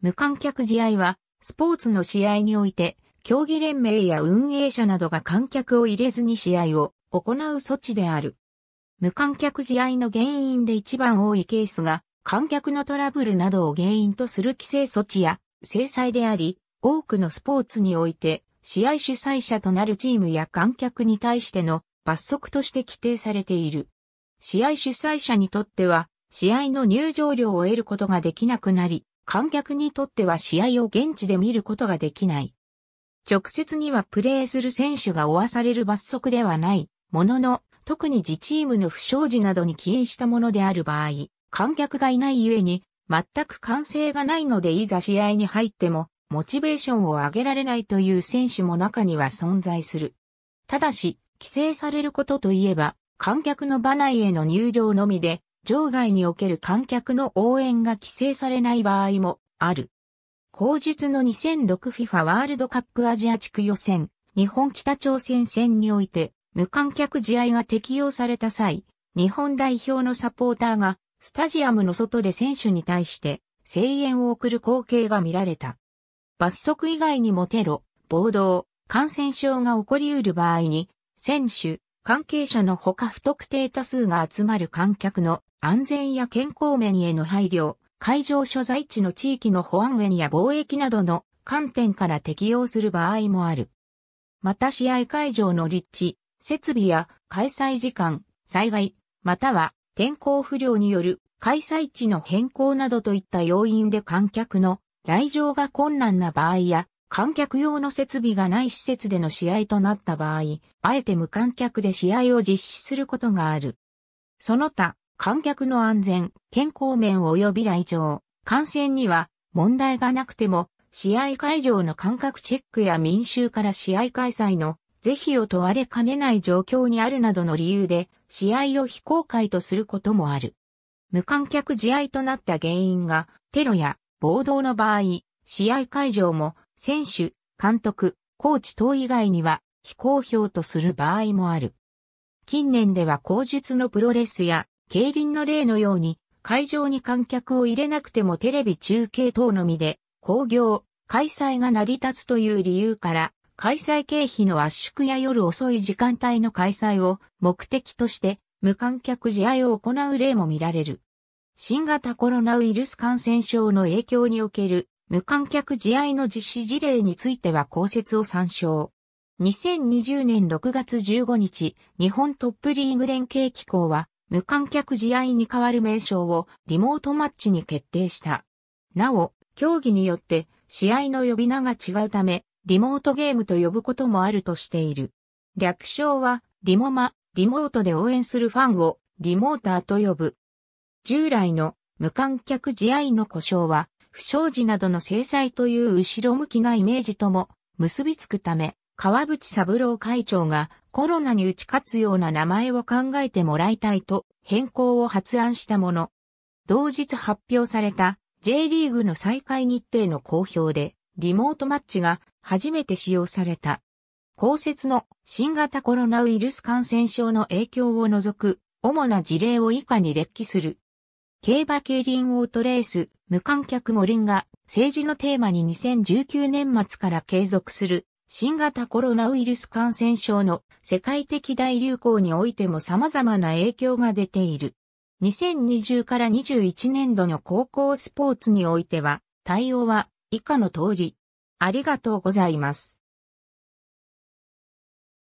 無観客試合は、スポーツの試合において、競技連盟や運営者などが観客を入れずに試合を行う措置である。無観客試合の原因で一番多いケースが、観客のトラブルなどを原因とする規制措置や制裁であり、多くのスポーツにおいて、試合主催者となるチームや観客に対しての罰則として規定されている。試合主催者にとっては、試合の入場料を得ることができなくなり、観客にとっては試合を現地で見ることができない。直接にはプレーする選手が負わされる罰則ではないものの、特に自チームの不祥事などに起因したものである場合、観客がいないゆえに、全く歓声がないのでいざ試合に入っても、モチベーションを上げられないという選手も中には存在する。ただし、規制されることといえば、観客の場内への入場のみで、場外における観客の応援が規制されない場合もある。後述の 2006FIFA ワールドカップアジア地区予選、日本北朝鮮戦において無観客試合が適用された際、日本代表のサポーターがスタジアムの外で選手に対して声援を送る光景が見られた。罰則以外にもテロ、暴動、感染症が起こり得る場合に、選手、関係者のほか不特定多数が集まる観客の安全や健康面への配慮、会場所在地の地域の保安面や貿易などの観点から適用する場合もある。また試合会場の立地、設備や開催時間、災害、または天候不良による開催地の変更などといった要因で観客の来場が困難な場合や、観客用の設備がない施設での試合となった場合、あえて無観客で試合を実施することがある。その他、観客の安全、健康面及び来場、感染には問題がなくても、試合会場の間隔チェックや民衆から試合開催の是非を問われかねない状況にあるなどの理由で、試合を非公開とすることもある。無観客試合となった原因が、テロや暴動の場合、試合会場も、選手、監督、コーチ等以外には非公表とする場合もある。近年では後述のプロレスや競輪の例のように会場に観客を入れなくてもテレビ中継等のみで興行、開催が成り立つという理由から開催経費の圧縮や夜遅い時間帯の開催を目的として無観客試合を行う例も見られる。新型コロナウイルス感染症の影響における無観客試合の実施事例については後説を参照。2020年6月15日、日本トップリーグ連携機構は、無観客試合に代わる名称をリモートマッチに決定した。なお、競技によって試合の呼び名が違うため、リモートゲームと呼ぶこともあるとしている。略称は、リモマ、リモートで応援するファンをリモーターと呼ぶ。従来の無観客試合の呼称は、不祥事などの制裁という後ろ向きなイメージとも結びつくため、川淵三郎会長がコロナに打ち勝つような名前を考えてもらいたいと変更を発案したもの。同日発表された J リーグの再開日程の公表でリモートマッチが初めて使用された。後節の新型コロナウイルス感染症の影響を除く主な事例を以下に列記する。競馬競輪オートレース、無観客五輪が政治のテーマに2019年末から継続する新型コロナウイルス感染症の世界的大流行においても様々な影響が出ている。2020から21年度の高校スポーツにおいては対応は以下の通り。ありがとうございます。